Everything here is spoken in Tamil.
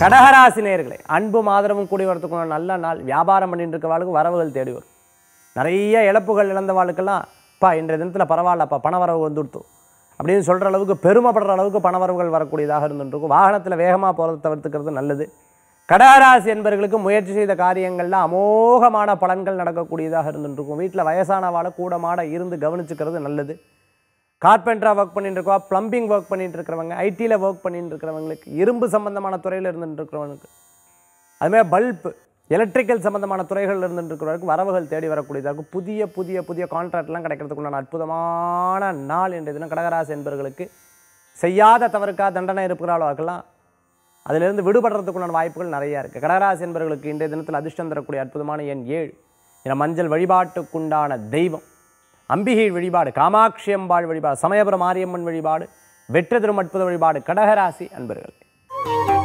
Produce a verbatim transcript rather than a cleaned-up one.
கடகராசி நேயர்களே, அன்பும் ஆதரவும் கூடி வரத்துக்கான நல்ல நாள். வியாபாரம் பண்ணிட்டு இருக்க வாழ்க்கை வரவுகள் தேடி வரும். நிறைய இழப்புகள் இழந்த வாழ்க்கெல்லாம் அப்பா இன்றைய தினத்தில் பரவாயில்லப்பா பண வரவு வந்துடுத்து அப்படின்னு சொல்கிற அளவுக்கு பெருமைப்படுற அளவுக்கு பண வரவுகள் வரக்கூடியதாக இருந்துருக்கும். வாகனத்தில் வேகமாக போகிறத தவிர்த்துக்கிறது நல்லது. கடகராசி என்பவர்களுக்கு முயற்சி செய்த காரியங்களில் அமோகமான பலன்கள் நடக்கக்கூடியதாக இருந்துருக்கும். வீட்டில் வயசானவாழை கூட மாட இருந்து கவனிச்சுக்கிறது நல்லது. கார்பெண்டராக ஒர்க் பண்ணிட்டு இருக்கவா, ப்ளம்பிங் ஒர்க் பண்ணிட்டு இருக்கிறவங்க, ஐடியில் ஒர்க் பண்ணிட்டு இருக்கிறவங்களுக்கு, இரும்பு சம்பந்தமான துறையில் இருந்துட்டு இருக்கிறவனுக்கு, அதுமாதிரி பல்பு எலக்ட்ரிக்கல் சம்பந்தமான துறைகள் இருந்துட்டு இருக்கிறவருக்கு வரவுகள் தேடி வரக்கூடியதாக புதிய புதிய புதிய கான்ட்ராக்ட்லாம் கிடைக்கிறதுக்குள்ளான அற்புதமான நாள் என்ற தினம் கடகராசி என்பவர்களுக்கு. செய்யாத தவறுக்காக தண்டனை இருக்கிறாளோ இருக்கலாம், அதிலிருந்து விடுபடுறதுக்குள்ளான வாய்ப்புகள் நிறையா இருக்குது. கடகராசி என்பவர்களுக்கு இன்றைய தினத்தில் அதிர்ஷ்டம் தரக்கூடிய அற்புதமான எண் ஏழு. என மஞ்சள். வழிபாட்டுக்குண்டான தெய்வம் அம்பிகை வழிபாடு, காமாட்சி அம்பாள் வழிபாடு, சமயபுரம் மாரியம்மன் வழிபாடு, வெற்றி திருமட்புத வழிபாடு கடகராசி அன்பர்கள்.